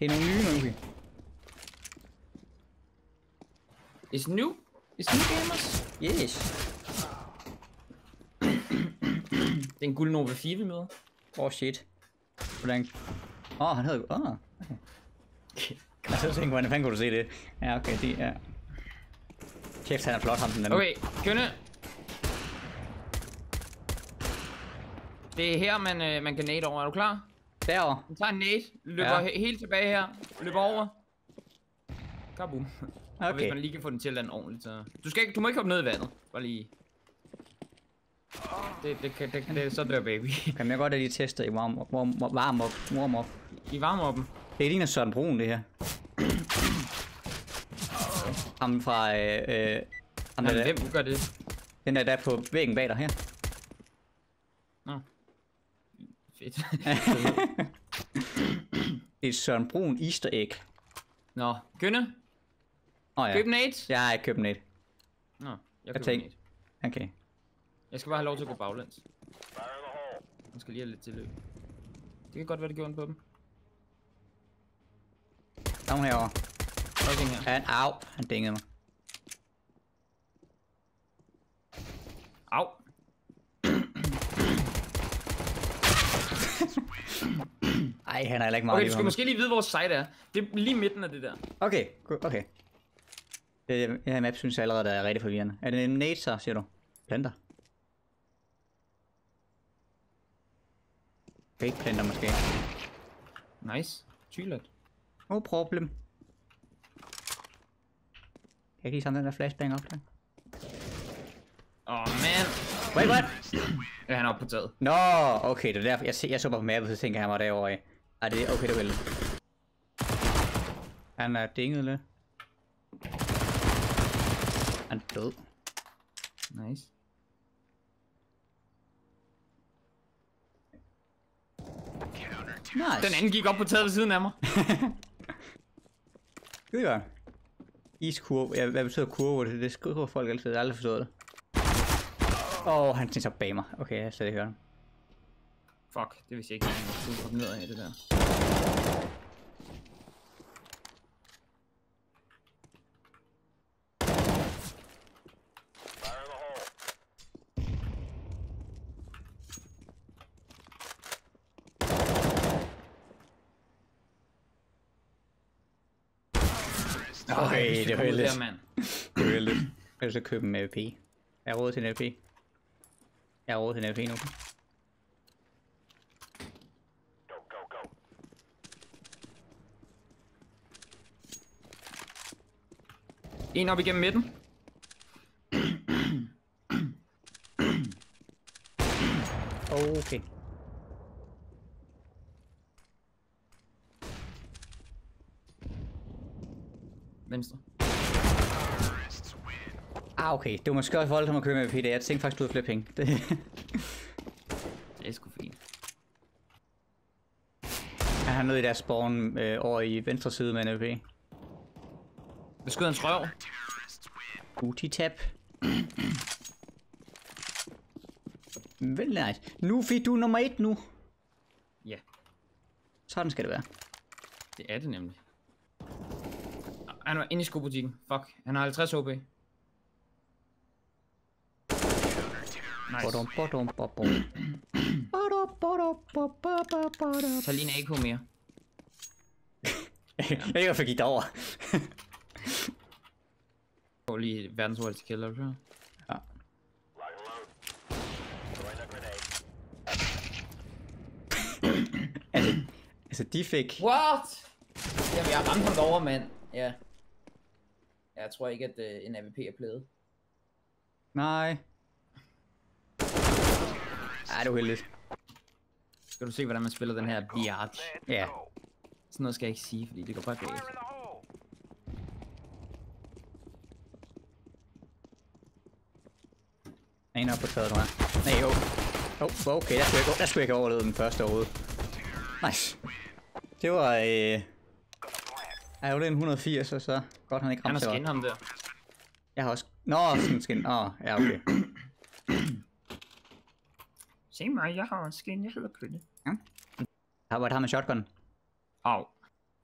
Det er nogle nye Noofy. It's new? It's new gamers? Yes. Det er en guld Nova 4 vi møder. Åh shit. Hvordan? Åh, han havde jo... Åh, okay. Jeg så tænkte, hvordan fanden kunne du se det? Ja, okay, det er... Kæft, han er flot, ham den anden. Okay, Kynde. Det er her, man kan nade over. Er du klar? Derovre. Man tager en nade, løber helt tilbage her, løber over. Kaboom. Okay. Og hvis man lige kan få den til at lande ordentligt, så... Du må ikke hoppe ned i vandet. Bare lige... Det så dør baby. Kan jeg godt have lige testet i warm-up. I warm-up'en? Det ligner Søren Brun, det her. Ham fra... Ham der, hvem gør det? Den der på væggen bag dig her. Nå. Fedt. Det er Søren Brun easter egg. Nå, Kynde? Åh ja. Køb en 8? Jeg har ikke købt en 8. Nå, jeg køber en 8. Okay. Jeg skal bare have lov til at gå baglæns. Jeg skal lige have lidt tilløb. Det kan godt være, det gjorde ondt på dem. Der er hun herovre. Her. Han dingede mig. Au. Ej, han er heller ikke meget. Okay, du skal måske lige vide, hvor sejt er. Det er lige midten af det der. Okay, okay. Det her map synes jeg allerede, der er rigtig forvirrende. Er det en nade, så siger du? Planter. Fake planter måske. Nice. Tylet. No problem. Kan jeg ikke lige samle den der flashbang op der? Åh, man. Wait, what? Ja, han er oppe på taget. Nå, okay, det er derfor. Jeg så bare på mappet, så tænkte jeg, han var derovre af. Ej, det er okay, det er vel. Han er dinget lidt. Han er død. Nice. Nice. Den anden gik op på taget ved siden af mig. Det gør. Iskurve. Ja, hvad betyder kurve? Det skriver folk altid. Jeg har aldrig forstået det. Han tænkte sig bag mig. Okay, jeg har slet ikke hørt ham. Fuck, det vidste jeg ikke. Jeg skulle ned af det der. Okay, det var heldigt. Det var heldigt. Jeg vil så købe en AWP. Jeg har råd til en AWP. Nu. Go, go, go. En op igennem midten. Okay. Venstre. Okay, det var måske også voldsomt at købe med PDA. Jeg tænkte faktisk, du havde flere penge. Det er sgu fint. Han er nede i deres spawn over i venstre side med en MVP. Hvad skyder hans røv? Booty tap. Vel nice. Noofy, du er nummer 1 nu. Ja. Yeah. Sådan skal det være. Det er det nemlig. Han var inde i skobutikken. Fuck. Han har 50 HP. Nice. Tag lige en AK mere. Jeg ved ikke, hvorfor gik derovre. Jeg går lige verdens hurtigste kælder, du tror. Ja. Altså, de fik... What? Jamen, jeg ramte ham derovre, mand. Ja. Jeg tror ikke, at en AWP er pledet. Nej. Ej, det er uheldigt. Skal du se, hvordan man spiller den her biatch? Ja. Sådan noget skal jeg ikke sige, fordi det går bare galt. En op på taget, tror jeg. Nej, jo. Okay, der skulle jeg ikke overleve den første overhovedet. Nice. Det var... Ej, jo, det er en 180, og så godt han ikke ramte sig. Han har skin ham der. Jeg har også... Nå, sådan en skin. Ja, okay. Se mig, jeg har en skin. Jeg hedder Kynde. Ja. Hvor har man shotgun? Au.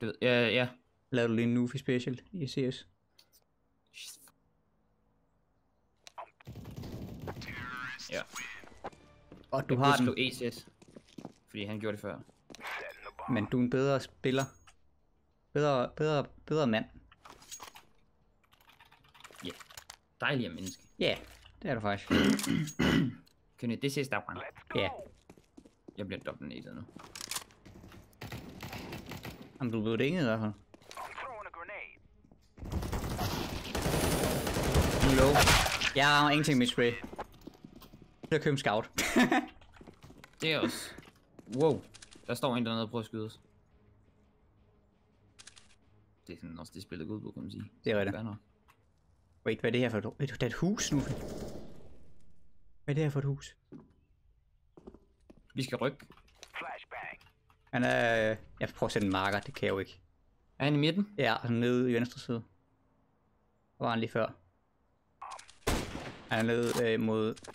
Det ved jeg, ja. Lavede du lige en Noofy special i CS? Ja. Og du har den. ECS, fordi han gjorde det før. Men du er en bedre spiller. Bedre mand. Ja. Yeah. Dejligere menneske. Ja, yeah, det er du faktisk. Kynde, det sidste afgang. Ja. Jeg bliver dobbelt nedet nu. Jamen, du blev dænget i hvert fald. Low. Jeg har ingenting med spray. Jeg køber en scout. Det er også. Wow. Der står en dernede og prøver at skyde os. Det er sådan også det spillet ud på, kan man sige. Det er rigtigt. Wait, hvad er det her for et hus? Det er et hus nu. Hvad er det her for et hus? Vi skal rykke. Flashbang. Han er... Jeg prøver at sætte en marker, det kan jeg jo ikke. Er han i midten? Ja, altså nede i venstre side. Hvor var han lige før? Han er nede mod...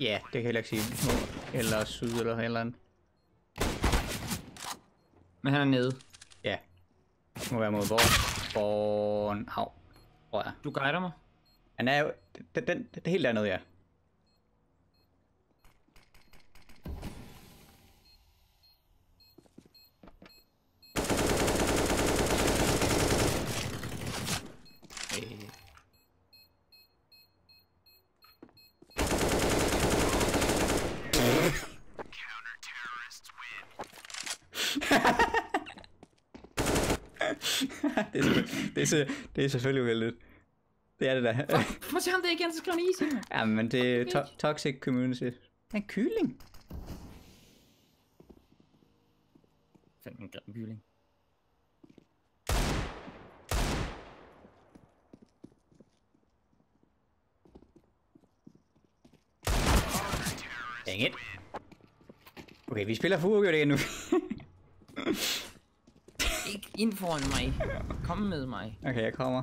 Ja, det kan jeg heller ikke sige. Eller syd eller eller andet. Men han er nede. Ja. Det må være mod Born... Hav, tror jeg. Du guider mig. Han er jo... Det er helt dernede, ja. Det er selvfølgelig uheldigt. Det er det da. Prøv at se ham det igen, så skal han easy. Ja, men det er toxic community. Det er en kylling. Fandt en grim kylling. Dang it. Okay, vi spiller fuldgjort igen nu. Ikke ind foran mig. Kom med mig. Okay, jeg kommer.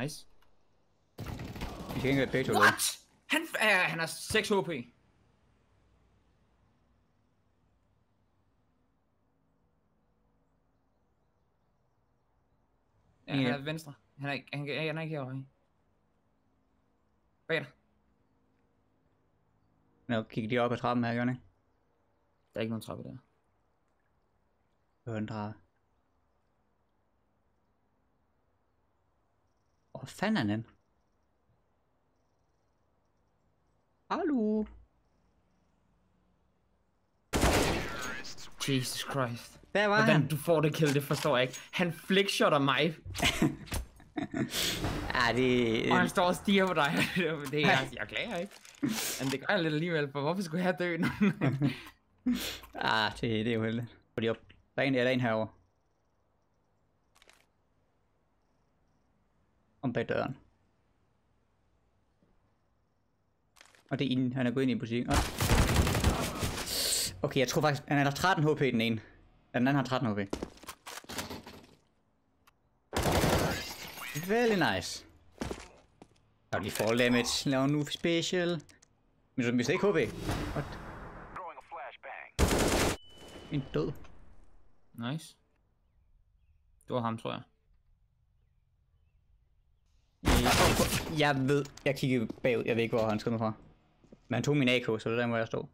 Nice. Vi skal ikke gøre et what? Han har 6 HP. Ja, han er venstre. Han er ikke herovre. Hvad er der? Nå, kig lige op ad trappen her, Jørgen. Der er ikke nogen trappe der. Høndre. Hvor fanden er han henne? Hallo? Jesus Christ. Der var hvordan han? Du får det kill, det forstår jeg ikke. Han flickshotter mig. Ja, det... Og han står og stiger på dig. Det er altså, jeg klager ikke. Men det gør jeg lidt alligevel, for hvorfor skulle jeg dø nu? Ah, det er jo heldigt. Fordi op. Der er en herovre. Om bag døren. Og det er inden, han er gået ind i butikken. Okay, jeg tror faktisk, han har 13 HP den ene. Den anden har 13 HP. Very nice. Der er lige fall damage, laver Noofy special. Men så mister ikke HP. What? En død. Nice. Det var ham, tror jeg. Jeg ved, jeg kiggede bagud, jeg ved ikke hvor han skød mig fra. Men han tog min AK, så det er der hvor jeg står.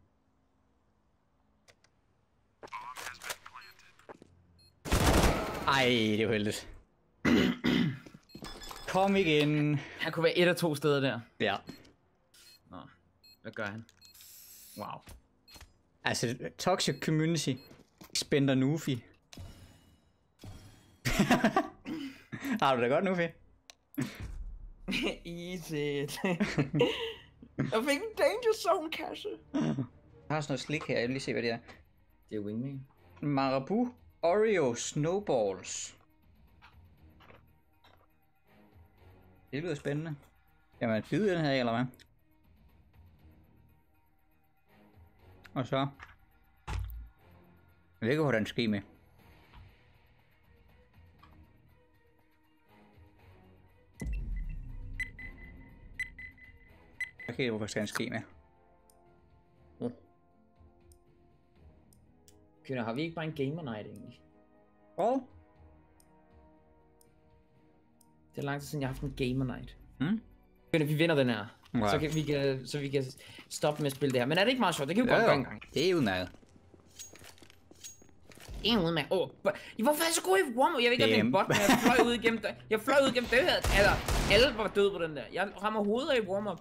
Ej, det er heldigt. Kom igen. Han kunne være et af 2 steder der. Ja. Nå, hvad gør han? Wow. Altså, toxic community. Spænder Noofy. Har du da godt, Noofy? Easy. Jeg fik en danger zone kasse. Jeg har sådan noget slik her, jeg vil lige se hvad det er. Det er Wingman. Marabou Oreo Snowballs. Det lyder spændende. Kan man bide den her, eller hvad? Og så... Jeg ved ikke, hvordan det sker med. Jeg kan ikke, hvorfor skal den ske med. Kynde, har vi ikke bare en gamer night egentlig? Hvad? Det er lang tid siden, jeg har haft en gamer night. Hmm? Kynde, vi vinder den her. Okay. Så vi kan stoppe med at spille det her. Men er det ikke meget sjovt? Det kan vi godt gøre en gang. Det er udmærket. Åh, hvorfor er jeg så god i warm-up? Jeg ved ikke, om det er en bot, men jeg fløj ud igennem døren. Jeg fløj ud igennem døren. Altså, alle var døde på den der. Jeg rammer hovedet i warm-up.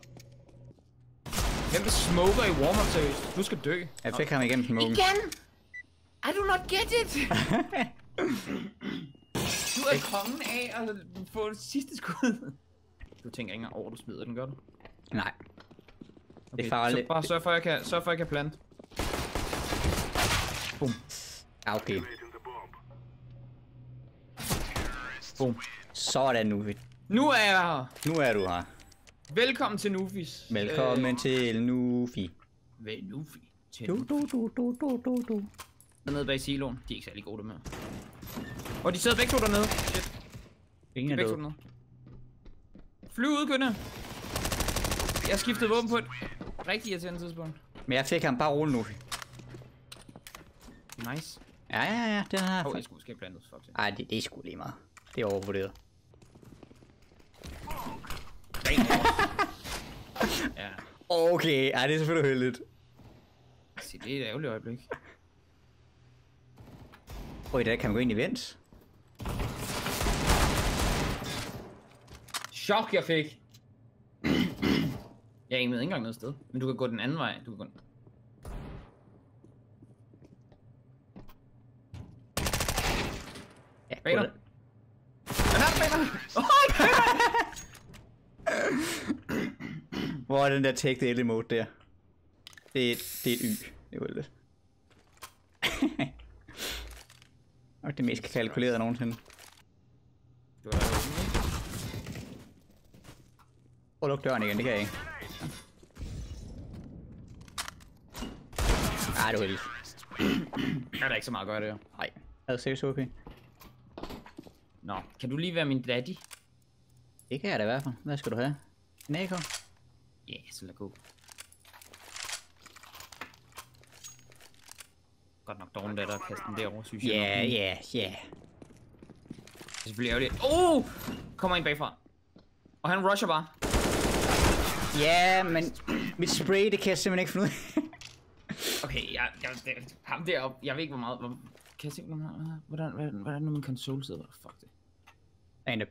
Hvem der smoker i warm-up, seriøst? Du skal dø. Jeg fik ham igennem smoken. Igen? I do not get it! Du er kongen af at få det sidste skud. Du tænker ikke engang over, du smider den, gør du? Nej. Okay, det er farligt. Så bare sørg for, at jeg kan plante. Boom. Okay. Boom. Sådan, Noofy. Nu er jeg her. Nu er du her. Velkommen til Noofys. Velkommen til Noofy. Noofy. Du. Dernede bag siloen. De er ikke særlig gode, dem her. Og de sidder begge to dernede. Shit. Ingen de er døde. Flyv ud, Kynde. Jeg skiftede våben på et rigtig irriterende tidspunkt. Men jeg fik ham bare roligt, Noofy. Nice. Ja, den her. Åh, jeg skulle skære blandet, faktisk. Ej, det er sgu lige meget. Det er overvurderet. Ja. Okay, ej, det er selvfølgelig heldigt. Se, det er et ærgerligt øjeblik. Prøv i dag, kan man gå ind i vent. Chok, jeg fik. Jeg er ikke engang noget sted. Men du kan gå den anden vej. Du kan gå... Bader. Hvad er det, Bader? Åh, hvor er den der take the L-mode der? Det er et Y. Det var det. Og det mest kalkulerede nogensinde. Prøv at lukke døren igen, det kan jeg ikke. Ej, det var heldigt. Der er da ikke så meget at gøre det her. Nej, havde seriøst OP. Nå, kan du lige være min daddy? Det kan jeg da i hvert fald. Hvad skal du have? En AK? Ja, så lad gå. Godt nok dårligt at kaste den derovre, synes jeg. Ja. Det er selvfølgelig ærgerligt. Åh! Kommer en bagfra. Og han rusher bare. Ja, men mit spray, det kan jeg simpelthen ikke finde ud af. Okay, ham deroppe, jeg ved ikke hvor meget... Kan jeg se, hvordan nu min console sidder? Fuck det. Der er en, der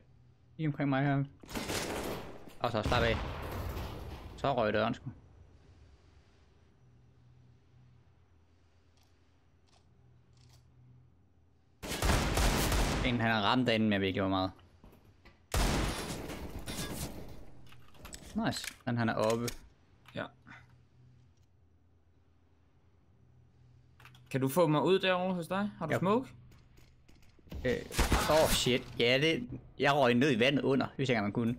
lige omkring mig her. Og så slap af. Så røg døren sgu. Han har ramt derinde, men jeg ved ikke, hvor meget. Nice. Han er oppe. Ja. Kan du få mig ud derovre hos dig? Har du smoke? Shit. Ja, jeg røg ned i vandet under, hvis jeg kan man kunne.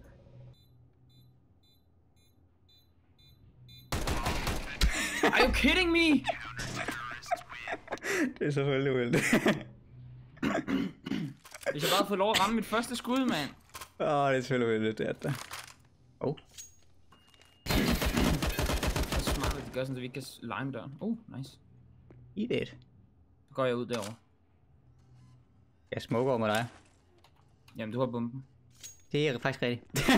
Are you kidding me? Det er selvfølgelig uheldigt. Hvis jeg bare havde fået lov at ramme mit første skud, mand. Det er selvfølgelig uheldigt, det er det. Det er smart, at de gør sådan, at vi ikke kan lime døren. Nice. I det. Så går jeg ud derovre. Jeg smoker over med dig. Jamen, du har bomben. Det er faktisk rigtigt.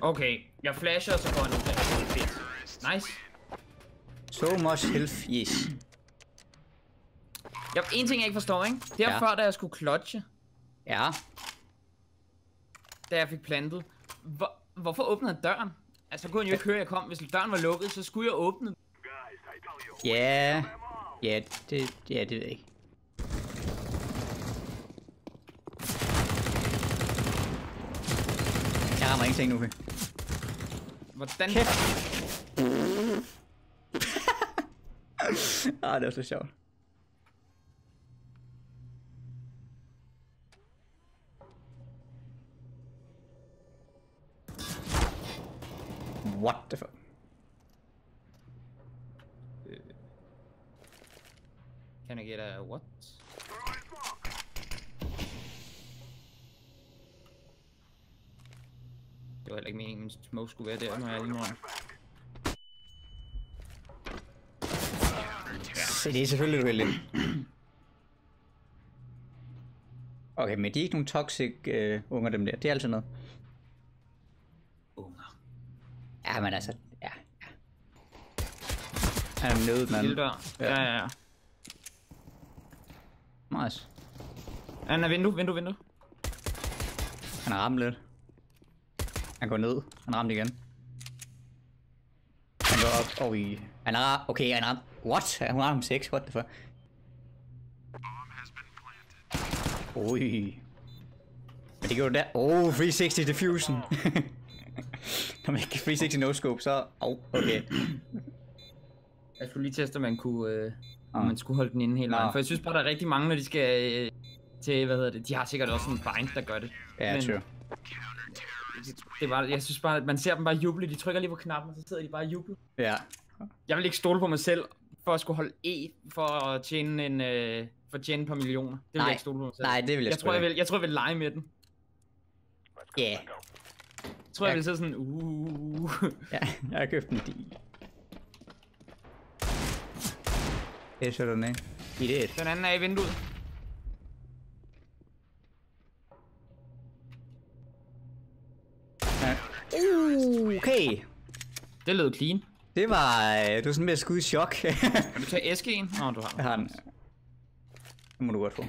Okay, jeg flasher, og så går jeg ud der. Nice. So much health, yes. En ting, jeg ikke forstår, ikke? Det var før, da jeg skulle klodse. Ja. Da jeg fik plantet. Hvorfor åbnede han døren? Altså, kunne han jo ikke høre, jeg kom. Hvis døren var lukket, så skulle jeg åbne den. Det ved jeg ikke. Jeg rammer ingenting nu. Hvordan? Det var så sjovt. What the fuck? Kan jeg get a what? Det var heller ikke meningen, at min smoke skulle være der, når jeg er lige nu. se, det er selvfølgelig uheldigt. Okay, men de er ikke nogen toxic unger, dem der. Det er altid noget. Unger. Ja, men altså, ja. Han er nødt, mand. Ja. Nice. Han er vindue. Han har ramt lidt. Han går ned. Han ramte igen. Han går op. Oj. Han har... Okay, han ramte... What? Han ramte ham 6. What the fuck? Oj. Men det gjorde du der... Oh, 360 diffusion. Når man ikke kan 360 no-scope, så... Åh, okay. Jeg skulle lige teste, om man kunne... om man skulle holde den inde hele vejen. For jeg synes bare, der er rigtig mange, når de skal... til, hvad hedder det? De har sikkert også en bind, der gør det. Ja, men... sure. Det er bare, jeg synes bare, at man ser dem bare juble. De trykker lige på knappen, og så sidder de bare og jubler. Ja. Jeg vil ikke stole på mig selv for at skulle holde E for at tjene en for at tjene et par millioner. Det vil jeg ikke stole på mig selv. Nej, det vil jeg ikke. Jeg tror jeg vil lege med den. Ja. Yeah. Jeg tror jeg vil sidde sådan ja, jeg har købt en deal. Det ser den af. Den anden er i vinduet. Okay. Det lød clean. Det var... Du var sådan med at skud i chok. Kan du tage æsken? Nå, du har den. Jeg har den. Det må du godt få.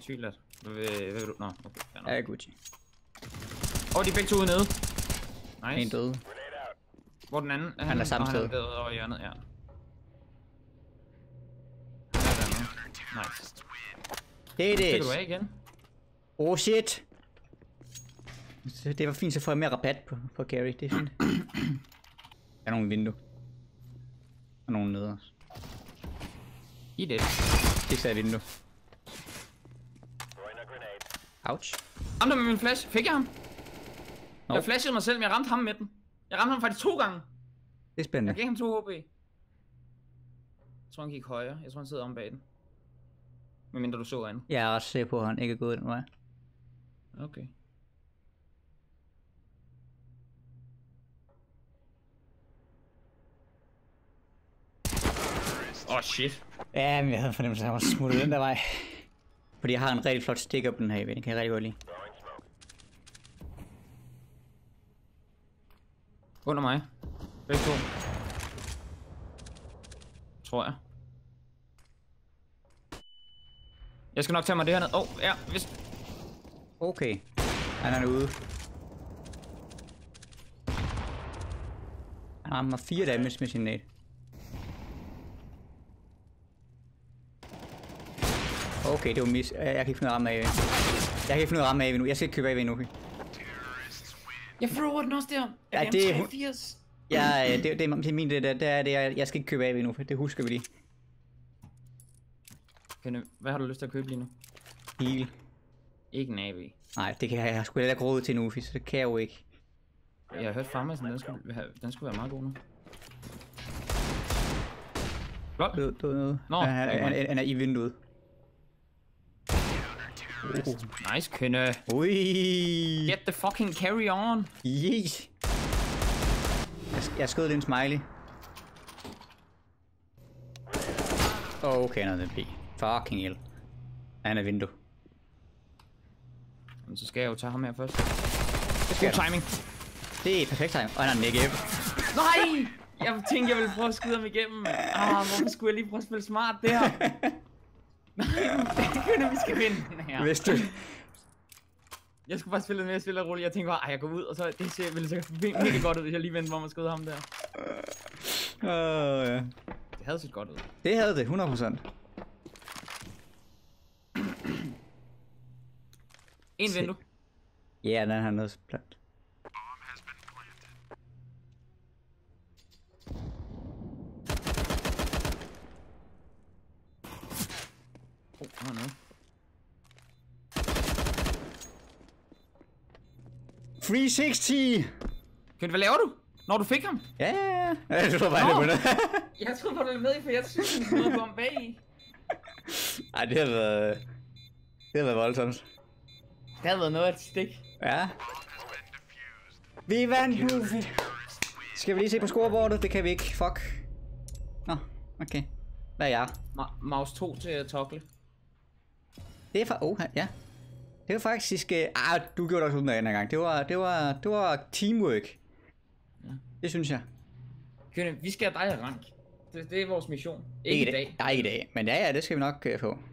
Sygt lad. Hvad vil du? Nå, okay. Ja, jeg er Gucci. Åh, de er begge to ude nede. Nice. En døde. Hvor den anden? Han er samme sted. Han er over hjørnet, ja. Nice. Det er det. Fik du af igen? Oh shit. Det var fint, så får jeg mere rabat på Gary, det er fint. Der er nogle vindue. Og nogle nede også. I det. Det sagde vindue. Ouch. Ramte med min flash. Fik jeg ham? No. Jeg flashede mig selv, men jeg ramte ham med den. Jeg ramte ham faktisk 2 gange. Det er spændende. Jeg gav ham 2 HP. Jeg tror, han gik højere. Jeg tror, han sidder om bag den. Medmindre du så han. Jeg er ret sikker på, at han ikke er gået den vej. Okay. Åh, shit. Ja, men jeg havde fornemmelse, at jeg var smuttet den der vej. Fordi jeg har en rigtig flot stick-up den her, jeg ved. Den kan jeg rigtig godt lide. Under mig. Begge to. Tror jeg. Jeg skal nok tage mig det her ned. Åh, ja, vist. Okay. Han er ude. Han rammer 4 damage med sin nade. Okay, det var mis. Jeg kan ikke finde ramme af. Jeg kan ikke finde ramme af nu. Jeg skal ikke købe af nu. Jeg thrower den også der. Ja, det er 80. Ja, det er min det der. Der er det, jeg skal ikke købe af nu. Det husker vi lige. Hvad har du lyst til at købe lige nu? Heal. Ikke en AV. Nej, det kan jeg. Jeg skulle heller ikke råd til en Noofy, så det kan jeg jo ikke. Jeg har hørt fremme, at den skulle være meget god nu. Blot. Nå. Han er i vinduet. Nice, Kynde. Ui. Get the fucking carry on. Yes. Jeg skød lige en smiley. Okay, noget MP. Fucking hell. Han er vindue. Men så skal jeg jo tage ham her først. God timing. Det er perfekt timing. Og han er negative. Nej! Jeg tænkte, jeg ville prøve at skyde ham igennem. Hvorfor skulle jeg lige prøve at spille smart der? Kynde, vi skal vinde den her. Vidste du? Jeg skulle bare spille mere stille og roligt. Jeg tænkte bare, jeg går ud, og så det ville sikkert mega godt ud, hvis jeg lige vendte, hvor man skød ham der. Ja. Det havde set godt ud. Det havde det, 100%. En vindue. Ja, den har noget plant. Free 60. Kynde, hvad laver du? Når du fik ham? Ja, yeah. Jeg tror bare, det var jeg troede bare, du ville med i, for jeg synes, du skulle komme bag i. Ej, det havde været... Det havde været voldsomt. Det havde været noget af et stik. Ja. Vi vandt, Noofy. Skal vi lige se på scoreboardet? Det kan vi ikke. Fuck. Nå, okay. Hvad er jeg? Mouse 2 til at toggle. Det er for... Oh, ja. Det var faktisk... du gjorde det også ud med den her gang. Det var teamwork. Ja. Det synes jeg. Kynde, vi skal have dig rank. Det er vores mission. Ikke i dag. Nej, ikke i dag. Men ja, det skal vi nok få.